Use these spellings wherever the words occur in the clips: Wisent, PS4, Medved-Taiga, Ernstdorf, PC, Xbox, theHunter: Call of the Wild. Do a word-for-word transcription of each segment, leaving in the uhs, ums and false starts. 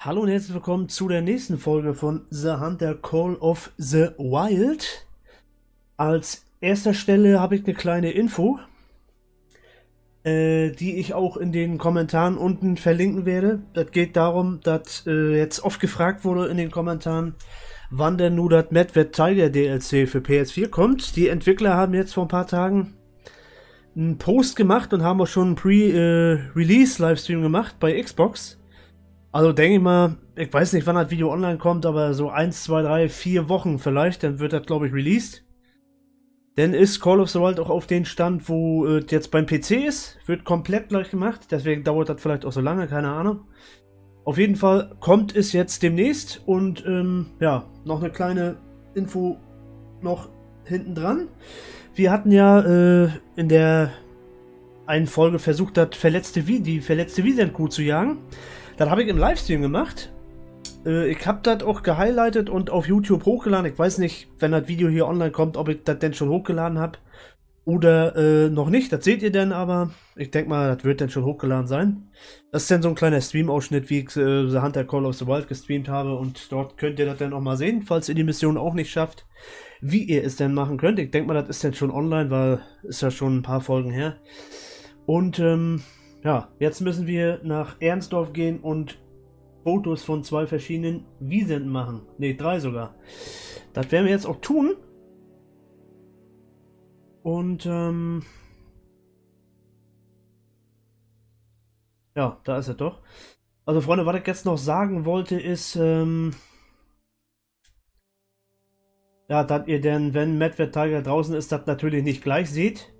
Hallo und herzlich willkommen zu der nächsten Folge von theHunter: Call of the Wild. Als erster Stelle habe ich eine kleine Info, äh, die ich auch in den Kommentaren unten verlinken werde. Das geht darum, dass äh, jetzt oft gefragt wurde in den Kommentaren, wann denn nur das Medved-Taiga D L C für P S vier kommt. Die Entwickler haben jetzt vor ein paar Tagen einen Post gemacht und haben auch schon einen Pre-Release-Livestream gemacht bei Xbox. Also denke ich mal, ich weiß nicht, wann das Video online kommt, aber so eins, zwei, drei, vier Wochen vielleicht, dann wird das, glaube ich, released. Dann ist Call of the Wild auch auf den Stand, wo äh, jetzt beim P C ist, wird komplett gleich gemacht, deswegen dauert das vielleicht auch so lange, keine Ahnung. Auf jeden Fall kommt es jetzt demnächst und ähm, ja, noch eine kleine Info noch hinten dran. Wir hatten ja äh, in der einen Folge versucht, das verletzte Wie die verletzte Wisent-Kuh zu jagen. Das habe ich im Livestream gemacht. Äh, ich habe das auch gehighlightet und auf YouTube hochgeladen. Ich weiß nicht, wenn das Video hier online kommt, ob ich das denn schon hochgeladen habe oder äh, noch nicht. Das seht ihr denn aber. Ich denke mal, das wird dann schon hochgeladen sein. Das ist dann so ein kleiner Stream-Ausschnitt, wie ich äh, theHunter: Call of the Wild gestreamt habe. Und dort könnt ihr das dann auch mal sehen, falls ihr die Mission auch nicht schafft, wie ihr es denn machen könnt. Ich denke mal, das ist dann schon online, weil ist ja schon ein paar Folgen her. Und ähm... ja, jetzt müssen wir nach Ernstdorf gehen und Fotos von zwei verschiedenen Wisenten machen. Ne, drei sogar. Das werden wir jetzt auch tun. Und, ähm... ja, da ist er doch. Also, Freunde, was ich jetzt noch sagen wollte, ist, ähm... ja, dass ihr denn, wenn Medved-Taiga draußen ist, das natürlich nicht gleich seht.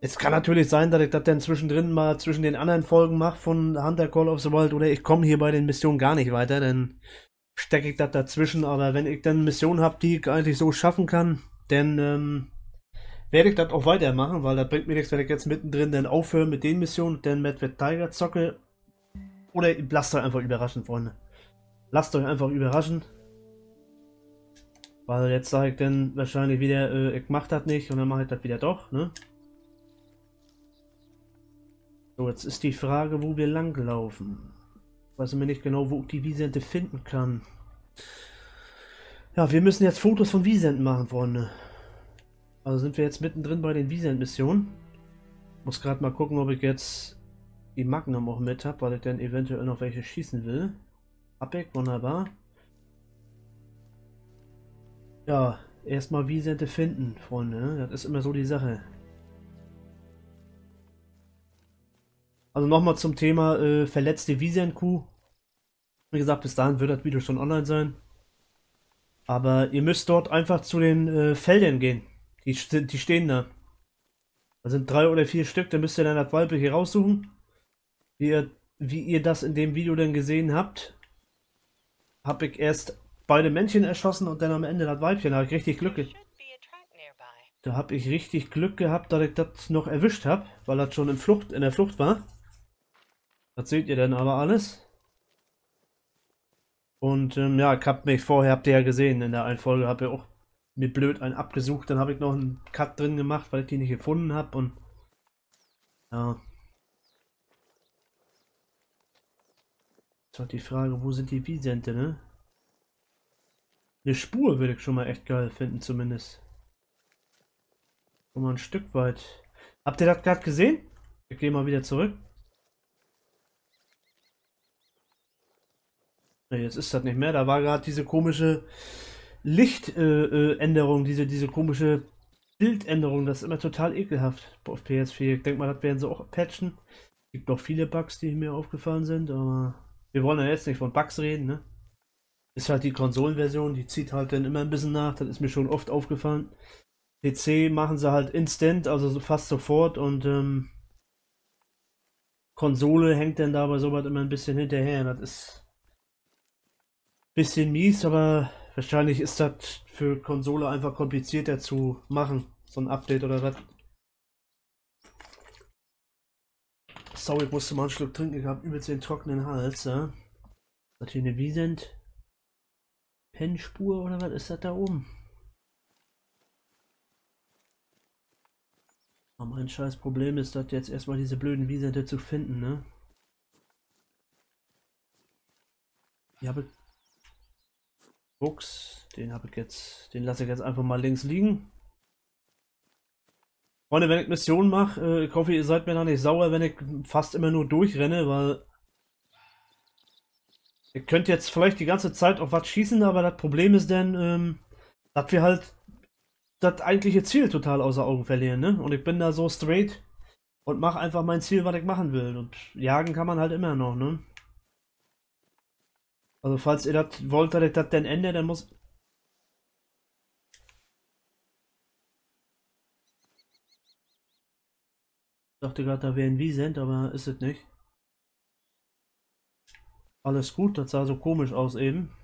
Es kann natürlich sein, dass ich das dann zwischendrin mal zwischen den anderen Folgen mache von theHunter: Call of the Wild oder ich komme hier bei den Missionen gar nicht weiter, dann stecke ich das dazwischen, aber wenn ich dann Missionen habe, die ich eigentlich so schaffen kann, dann ähm, werde ich das auch weitermachen, weil da bringt mir nichts, wenn ich jetzt mittendrin dann aufhöre mit den Missionen, dann Medved-Taiga zocke oder lasst euch einfach überraschen, Freunde. Lasst euch einfach überraschen. Weil jetzt sage ich dann wahrscheinlich wieder, äh, ich mache das nicht und dann mache ich das wieder doch, ne? So, jetzt ist die Frage, wo wir langlaufen. Ich weiß mir nicht genau, wo ich die Wisente finden kann. Ja, wir müssen jetzt Fotos von Wisenten machen, Freunde. Also sind wir jetzt mittendrin bei den Wisent-Missionen. Muss gerade mal gucken, ob ich jetzt die Magnum auch mit habe, weil ich dann eventuell noch welche schießen will. Abweg, wunderbar. Ja, erstmal Wisente finden, Freunde. Das ist immer so die Sache. Also nochmal zum Thema äh, verletzte Wisent-Kuh. Wie gesagt, bis dahin wird das Video schon online sein. Aber ihr müsst dort einfach zu den äh, Feldern gehen. Die, die stehen da. Da sind drei oder vier Stück, da müsst ihr dann das Walpe hier raussuchen. Wie ihr, wie ihr das in dem Video dann gesehen habt, habe ich erst beide Männchen erschossen und dann am Ende das Weibchen. Da habe ich richtig Glück gehabt. Da habe ich richtig Glück gehabt, dass ich das noch erwischt habe, weil das schon in, Flucht, in der Flucht war. Das seht ihr dann aber alles. Und ähm, ja, ich hab mich vorher, habt ihr ja gesehen, in der einen Folge habe ich auch mir blöd einen abgesucht. Dann habe ich noch einen Cut drin gemacht, weil ich die nicht gefunden habe. Und ja. Jetzt hat die Frage, wo sind die Wisente, ne? Eine Spur würde ich schon mal echt geil finden, zumindest. Schon mal ein Stück weit. Habt ihr das gerade gesehen? Ich gehe mal wieder zurück. Jetzt ist das nicht mehr. Da war gerade diese komische Lichtänderung, äh, äh, diese, diese komische Bildänderung. Das ist immer total ekelhaft auf P S vier. Ich denke mal, das werden sie auch patchen. Es gibt noch viele Bugs, die mir aufgefallen sind, aber wir wollen ja jetzt nicht von Bugs reden, ne? Ist halt die Konsolenversion, die zieht halt dann immer ein bisschen nach. Das ist mir schon oft aufgefallen. P C machen sie halt instant, also so fast sofort und ähm, Konsole hängt dann dabei sowas immer ein bisschen hinterher. Das ist bisschen mies, aber wahrscheinlich ist das für Konsole einfach komplizierter zu machen, so ein Update oder was. Sorry, ich musste mal einen Schluck trinken, ich habe übelst den trockenen Hals, ja. Das hier eine Wisent Pennspur oder was ist das da oben? Aber mein scheiß Problem ist, dass jetzt erstmal diese blöden Wisente zu finden, ne? Ich habe Buchs, den habe ich jetzt, den lasse ich jetzt einfach mal links liegen. Freunde, wenn ich Missionen mache, ich hoffe, ihr seid mir da nicht sauer, wenn ich fast immer nur durchrenne, weil ihr könnt jetzt vielleicht die ganze Zeit auf was schießen, aber das Problem ist dann, dass wir halt das eigentliche Ziel total außer Augen verlieren, ne? Und ich bin da so straight und mache einfach mein Ziel, was ich machen will. Und jagen kann man halt immer noch, ne? Also falls ihr das wollt, dass ich das dann ändere, dann muss... Ich dachte gerade, da wäre ein Wisent, aber ist es nicht. Alles gut, das sah so komisch aus eben.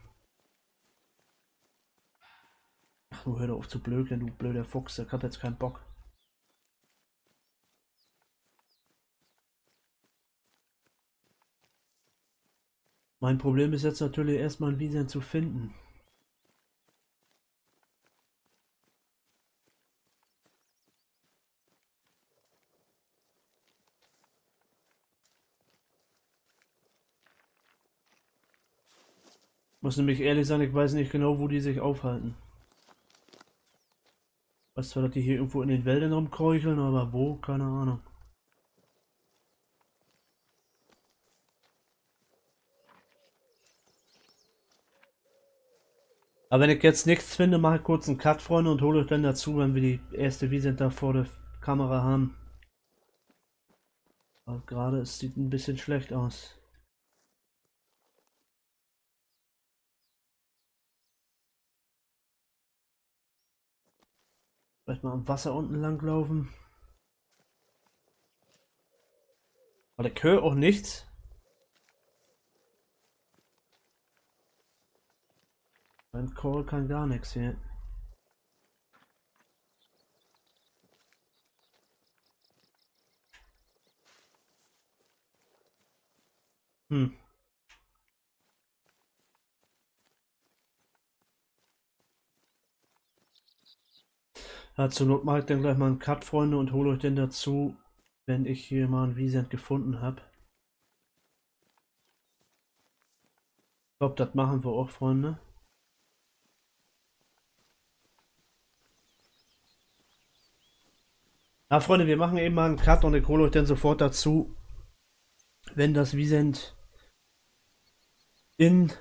Ach, du hör doch auf zu blöken, du blöder Fuchs, der hat jetzt keinen Bock. Mein Problem ist jetzt natürlich erstmal ein Wisent zu finden. Muss nämlich ehrlich sein, ich weiß nicht genau, wo die sich aufhalten. Ich weiß zwar, dass die hier irgendwo in den Wäldern rumkräucheln, aber wo? Keine Ahnung. Aber wenn ich jetzt nichts finde, mache ich kurz einen Cut, Freunde, und hole euch dann dazu, wenn wir die erste Wisent da vor der Kamera haben. Aber gerade, es sieht ein bisschen schlecht aus. Vielleicht mal am Wasser unten lang laufen. Aber ich höre auch nichts. Beim Call kann gar nichts hier. Hm. Ja, zur Not mache ich dann gleich mal einen Cut, Freunde, und hole euch denn dazu, wenn ich hier mal einen Wisent gefunden habe. Ich glaube, das machen wir auch, Freunde. Ja, Freunde, wir machen eben mal einen Cut und ich hole euch dann sofort dazu, wenn das Wisent in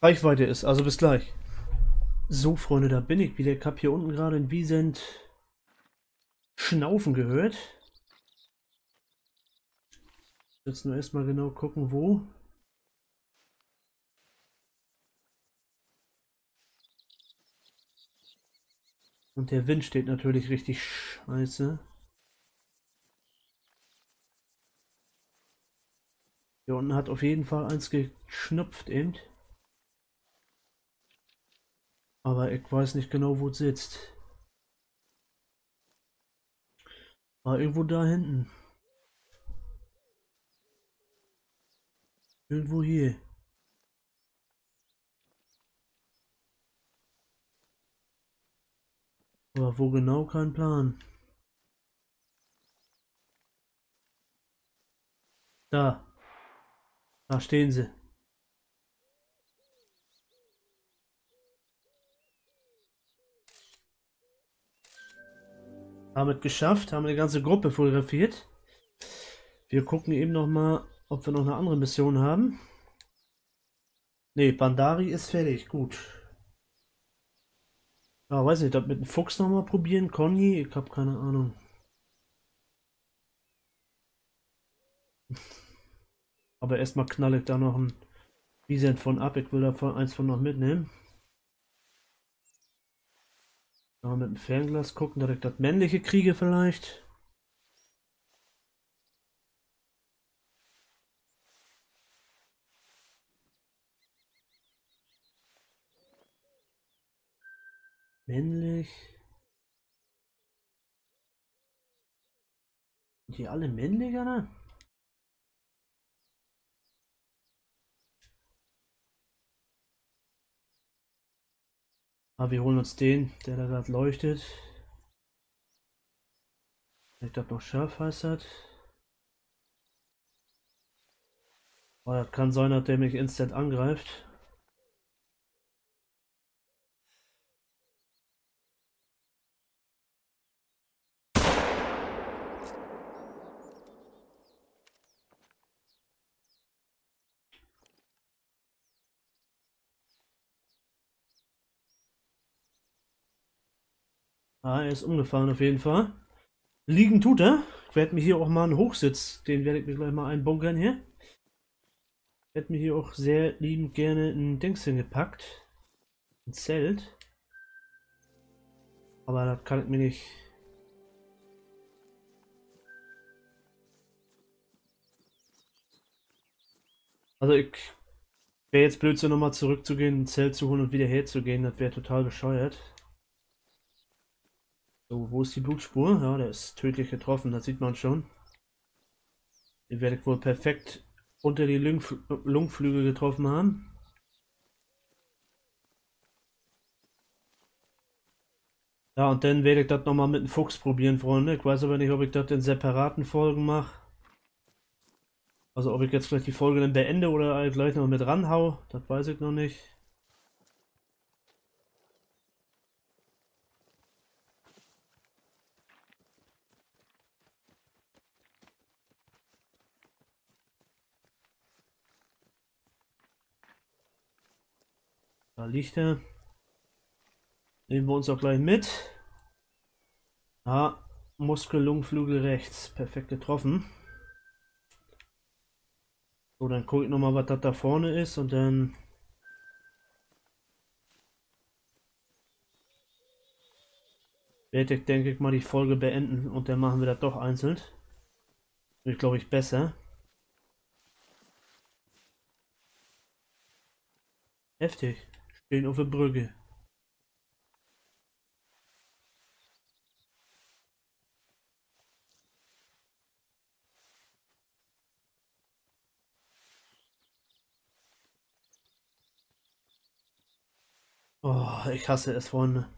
Reichweite ist. Also bis gleich. So, Freunde, da bin ich wieder. Ich habe hier unten gerade ein Wisent schnaufen gehört. Jetzt nur erstmal genau gucken, wo. Und der Wind steht natürlich richtig scheiße. Hier unten hat auf jeden Fall eins geschnupft eben. Aber ich weiß nicht genau, wo es sitzt. War irgendwo da hinten. Irgendwo hier. Aber wo genau, kein Plan. Da. Da stehen sie. Haben es geschafft, haben eine ganze Gruppe fotografiert. Wir gucken eben noch mal, ob wir noch eine andere Mission haben. Ne, Bandari ist fertig, gut. Ja, weiß nicht, das mit dem Fuchs noch mal probieren, Conny, ich habe keine Ahnung. Aber erstmal knalle ich da noch ein Wisent von ab, ich will davon eins von noch mitnehmen. Mit dem Fernglas gucken, dass ich das männliche kriege vielleicht. Männlich. Sind die alle männlich, oder? Aber wir holen uns den, der da gerade leuchtet. Ich glaube noch Schärf heißt das. Oh, das kann sein, dass der mich instant angreift. Ah, er ist umgefahren auf jeden Fall. Liegen tut er. Ich werde mir hier auch mal einen Hochsitz, den werde ich mir gleich mal einbunkern hier. Ich werde mir hier auch sehr liebend gerne ein Dings hingepackt. Ein Zelt. Aber das kann ich mir nicht... Also ich... Wäre jetzt Blödsinn, nochmal zurückzugehen, ein Zelt zu holen und wieder herzugehen. Das wäre total bescheuert. So, wo ist die Blutspur? Ja, der ist tödlich getroffen, das sieht man schon. Den werde ich wohl perfekt unter die Lungenfl Lungenflügel getroffen haben. Ja, und dann werde ich das nochmal mit dem Fuchs probieren, Freunde. Ich weiß aber nicht, ob ich das in separaten Folgen mache. Also ob ich jetzt vielleicht die Folge dann beende oder gleich noch mit ranhau, das weiß ich noch nicht. Da liegt er. Nehmen wir uns auch gleich mit. Ah, Muskel, Lungenflügel rechts. Perfekt getroffen. So, dann gucke ich nochmal, was das da vorne ist und dann... werde ich, denke ich mal, die Folge beenden und dann machen wir das doch einzeln. Wird, glaube ich, besser. Heftig. Stehen auf der Brücke. Oh, ich hasse es, Freunde.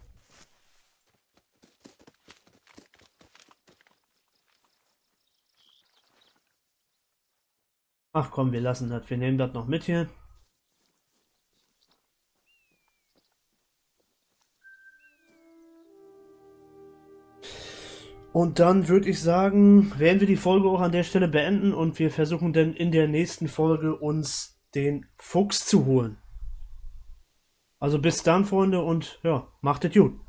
Ach komm, wir lassen das. Wir nehmen das noch mit hier. Und dann würde ich sagen, werden wir die Folge auch an der Stelle beenden und wir versuchen dann in der nächsten Folge uns den Fuchs zu holen. Also bis dann, Freunde, und ja, macht es gut.